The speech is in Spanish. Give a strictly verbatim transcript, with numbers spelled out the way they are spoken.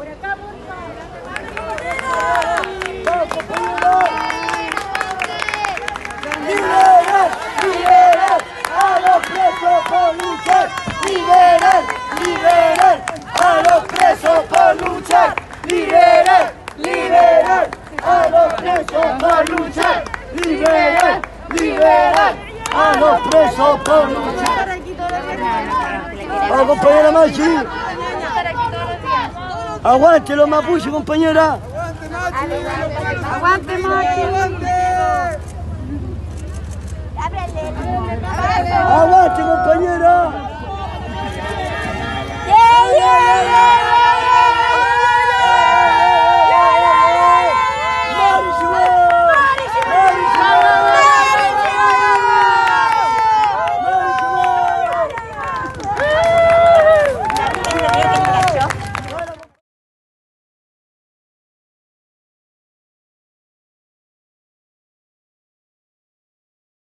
Por acá, por favor. ¡Liberar! ¡Liberar a los presos por luchar! ¡Liberar! ¡Liberar a los presos por luchar! ¡Liberar! ¡Liberar a los presos por luchar! ¡Liberar! ¡Liberar a los presos por luchar! ¡Vamos, compañera Machi! ¡Aguante los mapuches, compañera! ¡Aguante, Machi! ¡Aguante, Machi! ¡Aguante, compañera! ¡Yeah, yeah!